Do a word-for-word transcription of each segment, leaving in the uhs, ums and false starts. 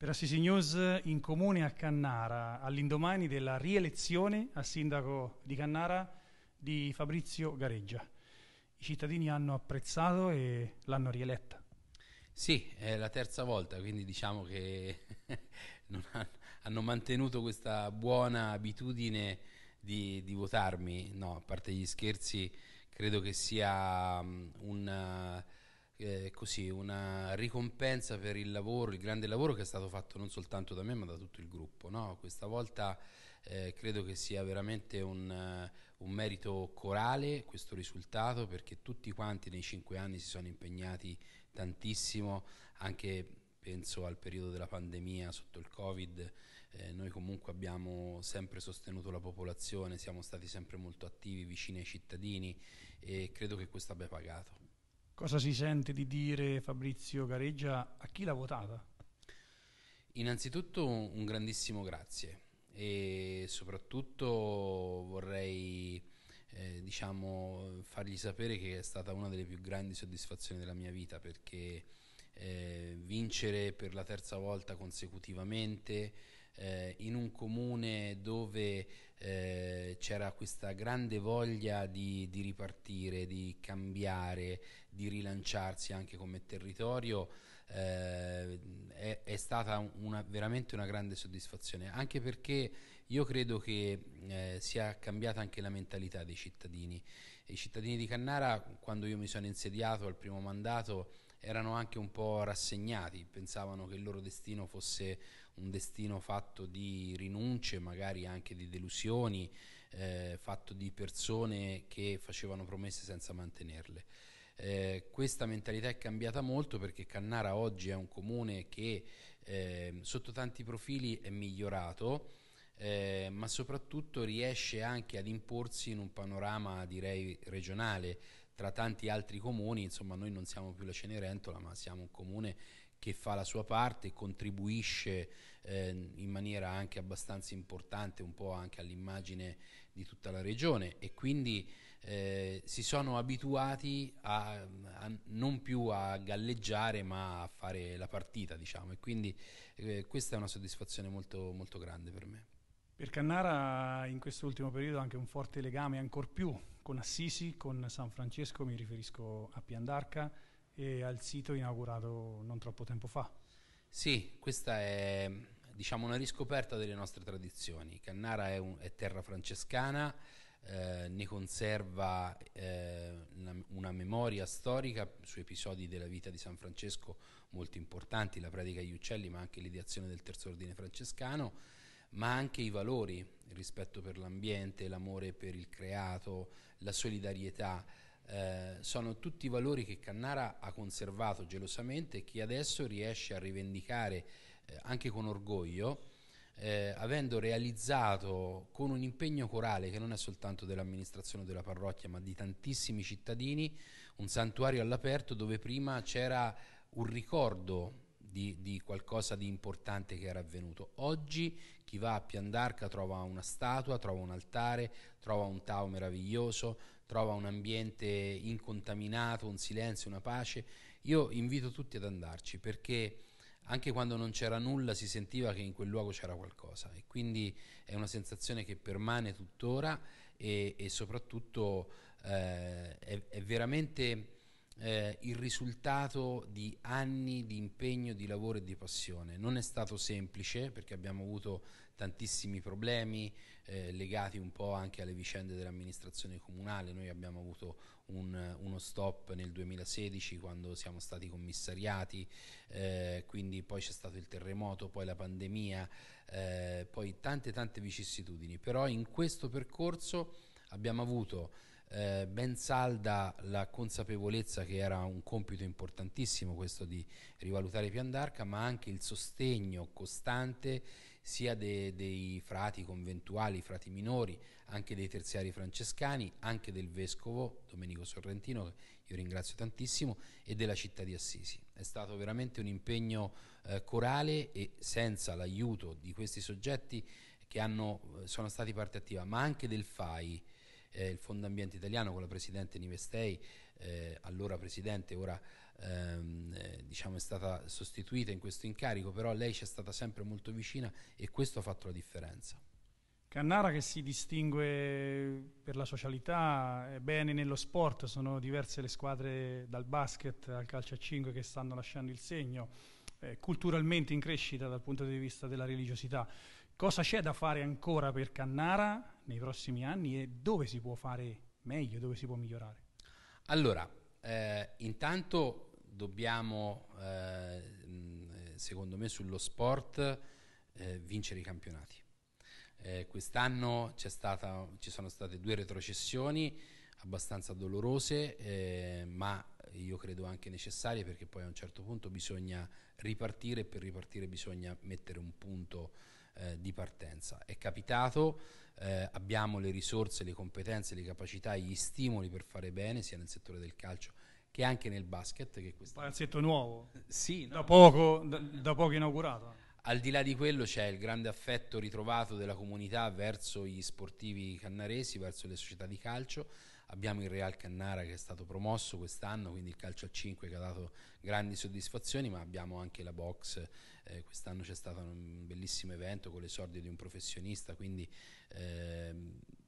Per Assisi News in comune a Cannara, all'indomani della rielezione a sindaco di Cannara di Fabrizio Gareggia. I cittadini hanno apprezzato e l'hanno rieletta. Sì, è la terza volta, quindi diciamo che non hanno, hanno mantenuto questa buona abitudine di, di votarmi. No, a parte gli scherzi, credo che sia un... Eh, così, una ricompensa per il lavoro, il grande lavoro che è stato fatto non soltanto da me ma da tutto il gruppo, no? Questa volta eh, credo che sia veramente un, un merito corale questo risultato, perché tutti quanti nei cinque anni si sono impegnati tantissimo, anche penso al periodo della pandemia sotto il Covid. Eh, noi comunque abbiamo sempre sostenuto la popolazione, siamo stati sempre molto attivi, vicini ai cittadini, e credo che questo abbia pagato. Cosa si sente di dire Fabrizio Gareggia a chi l'ha votata? Innanzitutto un grandissimo grazie, e soprattutto vorrei eh, diciamo, fargli sapere che è stata una delle più grandi soddisfazioni della mia vita, perché eh, vincere per la terza volta consecutivamente eh, in un comune dove eh, c'era questa grande voglia di, di ripartire, di cambiare, di rilanciarsi anche come territorio, eh, è, è stata una, veramente una grande soddisfazione, anche perché io credo che eh, sia cambiata anche la mentalità dei cittadini. I cittadini di Cannara, quando io mi sono insediato al primo mandato, erano anche un po' rassegnati, pensavano che il loro destino fosse un destino fatto di rinunce, magari anche di delusioni, eh, fatto di persone che facevano promesse senza mantenerle. Eh, questa mentalità è cambiata molto, perché Cannara oggi è un comune che eh, sotto tanti profili è migliorato, eh, ma soprattutto riesce anche ad imporsi in un panorama, direi, regionale. Tra tanti altri comuni, insomma, noi non siamo più la Cenerentola, ma siamo un comune che fa la sua parte, contribuisce eh, in maniera anche abbastanza importante un po' anche all'immagine di tutta la regione, e quindi eh, si sono abituati a, a non più a galleggiare ma a fare la partita, diciamo, e quindi eh, questa è una soddisfazione molto, molto grande per me. Per Cannara in quest'ultimo periodo anche un forte legame, ancor più con Assisi, con San Francesco, mi riferisco a Piandarca e al sito inaugurato non troppo tempo fa. Sì, questa è, diciamo, una riscoperta delle nostre tradizioni. Cannara è, un, è terra francescana, eh, ne conserva eh, una, una memoria storica su episodi della vita di San Francesco molto importanti, la predica agli uccelli ma anche l'ideazione del terzo ordine francescano, ma anche i valori, il rispetto per l'ambiente, l'amore per il creato, la solidarietà, eh, sono tutti valori che Cannara ha conservato gelosamente e che adesso riesce a rivendicare eh, anche con orgoglio, eh, avendo realizzato con un impegno corale che non è soltanto dell'amministrazione della parrocchia ma di tantissimi cittadini un santuario all'aperto dove prima c'era un ricordo Di, di qualcosa di importante che era avvenuto. Oggi chi va a Piandarca trova una statua, trova un altare, trova un Tao meraviglioso, trova un ambiente incontaminato, un silenzio, una pace. Io invito tutti ad andarci, perché anche quando non c'era nulla si sentiva che in quel luogo c'era qualcosa, e quindi è una sensazione che permane tuttora, e, e soprattutto eh, è, è veramente... Eh, il risultato di anni di impegno, di lavoro e di passione. Non è stato semplice, perché abbiamo avuto tantissimi problemi eh, legati un po' anche alle vicende dell'amministrazione comunale. Noi abbiamo avuto un, uno stop nel duemilasedici quando siamo stati commissariati, eh, quindi poi c'è stato il terremoto, poi la pandemia, eh, poi tante tante vicissitudini, però in questo percorso abbiamo avuto Eh, ben salda la consapevolezza che era un compito importantissimo questo di rivalutare Piandarca, ma anche il sostegno costante sia de, dei frati conventuali, frati minori, anche dei terziari francescani, anche del vescovo Domenico Sorrentino, che io ringrazio tantissimo, e della città di Assisi. È stato veramente un impegno eh, corale, e senza l'aiuto di questi soggetti che hanno, sono stati parte attiva, ma anche del F A I, Eh, il Fondo Ambiente Italiano, con la Presidente Nivestei, eh, allora Presidente, ora ehm, diciamo è stata sostituita in questo incarico, però lei ci è stata sempre molto vicina e questo ha fatto la differenza. Cannara, che si distingue per la socialità, è bene nello sport, sono diverse le squadre dal basket al calcio a cinque che stanno lasciando il segno, eh, culturalmente in crescita dal punto di vista della religiosità. Cosa c'è da fare ancora per Cannara nei prossimi anni e dove si può fare meglio, dove si può migliorare? Allora, eh, intanto dobbiamo, eh, secondo me, sullo sport eh, vincere i campionati. Eh, Quest'anno c'è stata, ci sono state due retrocessioni abbastanza dolorose, eh, ma io credo anche necessarie, perché poi a un certo punto bisogna ripartire e per ripartire bisogna mettere un punto eh, di partenza. È capitato, eh, abbiamo le risorse, le competenze, le capacità, gli stimoli per fare bene sia nel settore del calcio che anche nel basket. Che questo palazzetto nuovo, sì, no? da, poco, da, da poco inaugurato. Al di là di quello c'è il grande affetto ritrovato della comunità verso gli sportivi cannaresi, verso le società di calcio. Abbiamo il Real Cannara che è stato promosso quest'anno, quindi il calcio a cinque che ha dato grandi soddisfazioni, ma abbiamo anche la box, eh, quest'anno c'è stato un bellissimo evento con l'esordio di un professionista, quindi eh,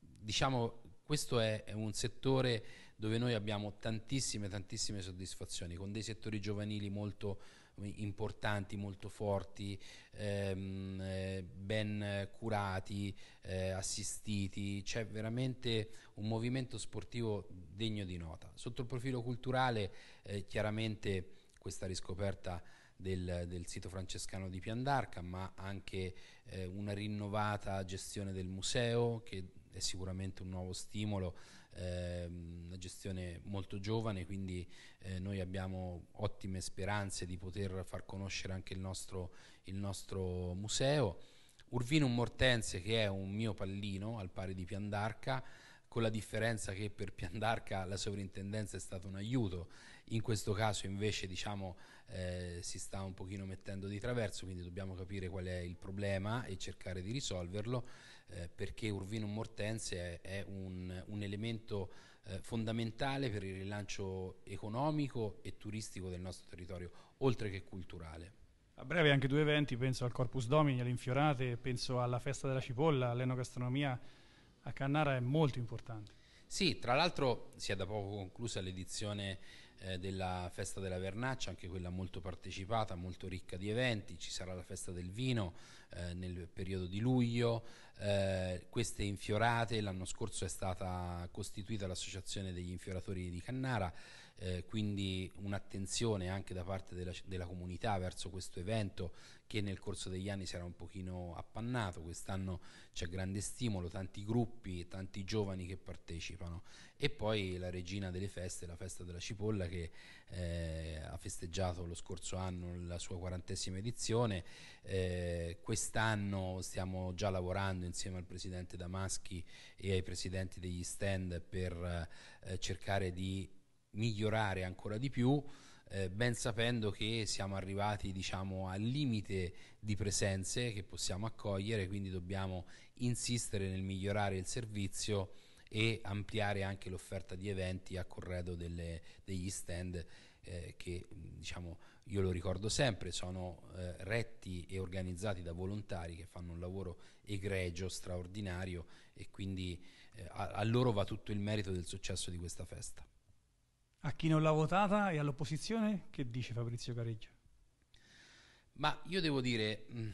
diciamo questo è, è un settore dove noi abbiamo tantissime tantissime soddisfazioni, con dei settori giovanili molto importanti, molto forti, ehm, ben curati, eh, assistiti. C'è veramente un movimento sportivo degno di nota. Sotto il profilo culturale, eh, chiaramente questa riscoperta del, del sito francescano di Piandarca, ma anche eh, una rinnovata gestione del museo, che è sicuramente un nuovo stimolo, ehm, una gestione molto giovane, quindi eh, noi abbiamo ottime speranze di poter far conoscere anche il nostro, il nostro museo. Urvinum Mortense, che è un mio pallino al pari di Piandarca, con la differenza che per Piandarca la sovrintendenza è stato un aiuto, in questo caso invece diciamo eh, si sta un pochino mettendo di traverso, quindi dobbiamo capire qual è il problema e cercare di risolverlo, eh, perché Urvinum Mortense è, è un, un elemento eh, fondamentale per il rilancio economico e turistico del nostro territorio, oltre che culturale. A breve anche due eventi, penso al Corpus Domini, alle Infiorate, penso alla Festa della Cipolla, all'enogastronomia. A Cannara è molto importante. Sì, tra l'altro si è da poco conclusa l'edizione eh, della Festa della Vernaccia, anche quella molto partecipata, molto ricca di eventi. Ci sarà la Festa del Vino eh, nel periodo di luglio, eh, queste Infiorate. L'anno scorso è stata costituita l'Associazione degli Infioratori di Cannara, eh, quindi un'attenzione anche da parte della, della comunità verso questo evento, che nel corso degli anni si era un pochino appannato. Quest'anno c'è grande stimolo, tanti gruppi, tanti giovani che partecipano, e poi la regina delle feste, la Festa della Cipolla, che eh, ha festeggiato lo scorso anno la sua quarantesima edizione, eh, quest'anno stiamo già lavorando insieme al presidente Damaschi e ai presidenti degli stand per eh, cercare di migliorare ancora di più, Eh, ben sapendo che siamo arrivati diciamo al limite di presenze che possiamo accogliere, quindi dobbiamo insistere nel migliorare il servizio e ampliare anche l'offerta di eventi a corredo delle, degli stand eh, che diciamo, io lo ricordo sempre, sono eh, retti e organizzati da volontari che fanno un lavoro egregio, straordinario, e quindi eh, a, a loro va tutto il merito del successo di questa festa. A chi non l'ha votata e all'opposizione, che dice Fabrizio Careggio? Ma io devo dire, mh,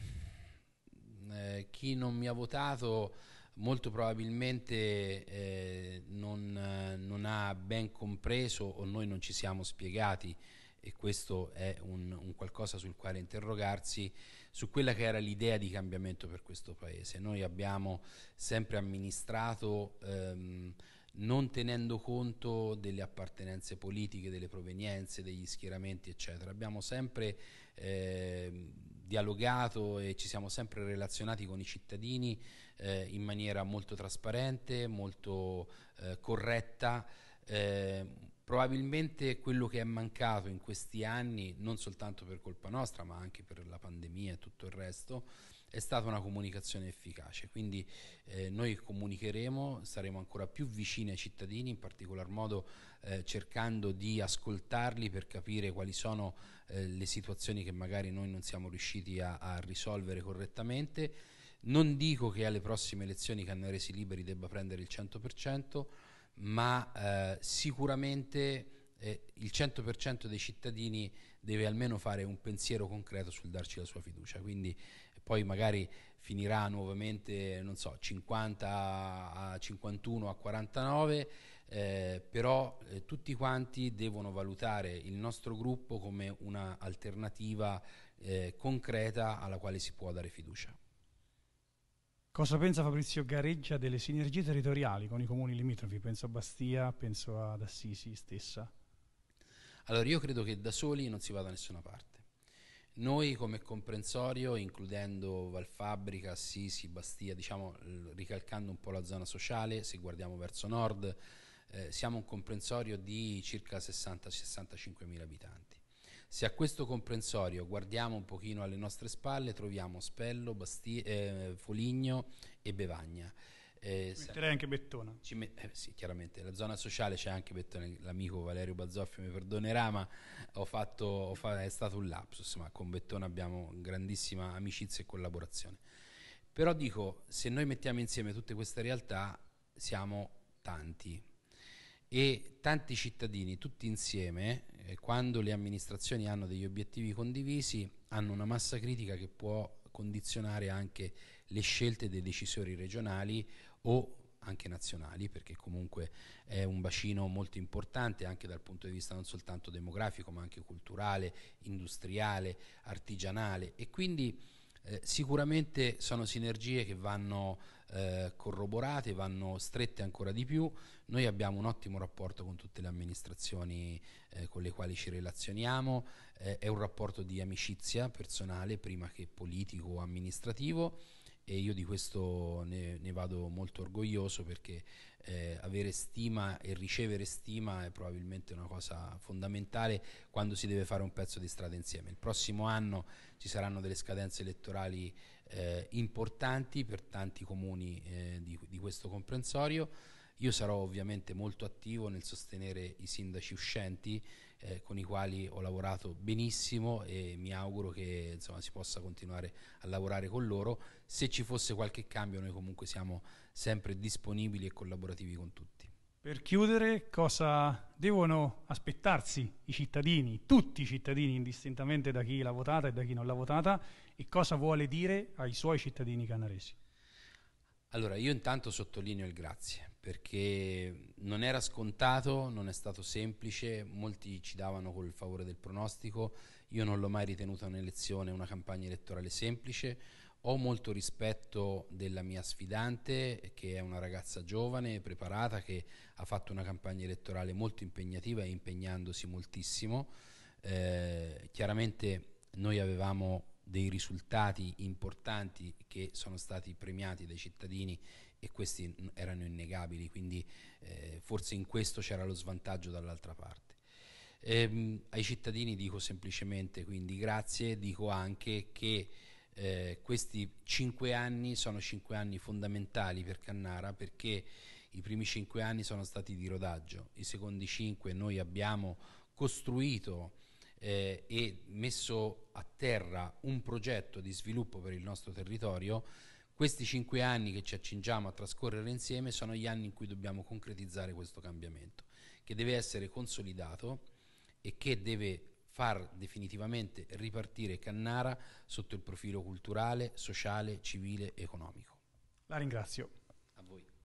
eh, chi non mi ha votato molto probabilmente eh, non, eh, non ha ben compreso, o noi non ci siamo spiegati, e questo è un, un qualcosa sul quale interrogarsi, su quella che era l'idea di cambiamento per questo Paese. Noi abbiamo sempre amministrato ehm, non tenendo conto delle appartenenze politiche, delle provenienze, degli schieramenti eccetera. Abbiamo sempre eh, dialogato e ci siamo sempre relazionati con i cittadini eh, in maniera molto trasparente, molto eh, corretta. Eh, probabilmente quello che è mancato in questi anni, non soltanto per colpa nostra ma anche per la pandemia e tutto il resto, è stata una comunicazione efficace, quindi eh, noi comunicheremo, saremo ancora più vicini ai cittadini, in particolar modo eh, cercando di ascoltarli per capire quali sono eh, le situazioni che magari noi non siamo riusciti a, a risolvere correttamente. Non dico che alle prossime elezioni Canaresi Liberi debba prendere il cento per cento, ma eh, sicuramente eh, il cento per cento dei cittadini deve almeno fare un pensiero concreto sul darci la sua fiducia, quindi poi magari finirà nuovamente, non so, cinquanta a cinquantuno a quarantanove, eh, però eh, tutti quanti devono valutare il nostro gruppo come un'alternativa eh, concreta alla quale si può dare fiducia. Cosa pensa Fabrizio Gareggia delle sinergie territoriali con i comuni limitrofi? Penso a Bastia, penso ad Assisi stessa. Allora, io credo che da soli non si vada da nessuna parte. Noi come comprensorio, includendo Valfabbrica, Assisi, Bastia, diciamo ricalcando un po' la zona sociale, se guardiamo verso nord, eh, siamo un comprensorio di circa sessanta sessantacinque mila abitanti. Se a questo comprensorio guardiamo un pochino alle nostre spalle, troviamo Spello, Bastia, eh, Foligno e Bevagna. Eh, Metterei anche Bettona. Ci met eh, sì, chiaramente, la zona sociale c'è anche Bettona, l'amico Valerio Bazzoffio mi perdonerà, ma ho fatto, ho fa è stato un lapsus, ma con Bettona abbiamo grandissima amicizia e collaborazione. Però dico, se noi mettiamo insieme tutte queste realtà, siamo tanti. E tanti cittadini tutti insieme, eh, quando le amministrazioni hanno degli obiettivi condivisi, hanno una massa critica che può condizionare anche le scelte dei decisori regionali o anche nazionali, perché comunque è un bacino molto importante anche dal punto di vista non soltanto demografico, ma anche culturale, industriale, artigianale, e quindi eh, sicuramente sono sinergie che vanno Eh, corroborate, vanno strette ancora di più. Noi abbiamo un ottimo rapporto con tutte le amministrazioni eh, con le quali ci relazioniamo, eh, è un rapporto di amicizia personale prima che politico o amministrativo, e io di questo ne, ne vado molto orgoglioso, perché eh, avere stima e ricevere stima è probabilmente una cosa fondamentale quando si deve fare un pezzo di strada insieme. Il prossimo anno ci saranno delle scadenze elettorali Eh, importanti per tanti comuni eh, di, di questo comprensorio. Io sarò ovviamente molto attivo nel sostenere i sindaci uscenti eh, con i quali ho lavorato benissimo, e mi auguro che insomma, si possa continuare a lavorare con loro. Se ci fosse qualche cambio, noi comunque siamo sempre disponibili e collaborativi con tutti. Per chiudere, cosa devono aspettarsi i cittadini, tutti i cittadini, indistintamente da chi l'ha votata e da chi non l'ha votata, e cosa vuole dire ai suoi cittadini canaresi? Allora, io intanto sottolineo il grazie, perché non era scontato, non è stato semplice, molti ci davano col favore del pronostico, io non l'ho mai ritenuta un'elezione, una campagna elettorale semplice. Ho molto rispetto della mia sfidante, che è una ragazza giovane, preparata, che ha fatto una campagna elettorale molto impegnativa e impegnandosi moltissimo. Eh, chiaramente noi avevamo dei risultati importanti che sono stati premiati dai cittadini, e questi erano innegabili, quindi eh, forse in questo c'era lo svantaggio dall'altra parte. Eh, ai cittadini dico semplicemente quindi grazie, dico anche che Eh, questi cinque anni sono cinque anni fondamentali per Cannara, perché i primi cinque anni sono stati di rodaggio, i secondi cinque noi abbiamo costruito eh, e messo a terra un progetto di sviluppo per il nostro territorio. Questi cinque anni che ci accingiamo a trascorrere insieme sono gli anni in cui dobbiamo concretizzare questo cambiamento, che deve essere consolidato e che deve far definitivamente ripartire Cannara sotto il profilo culturale, sociale, civile, economico. La ringrazio. A voi.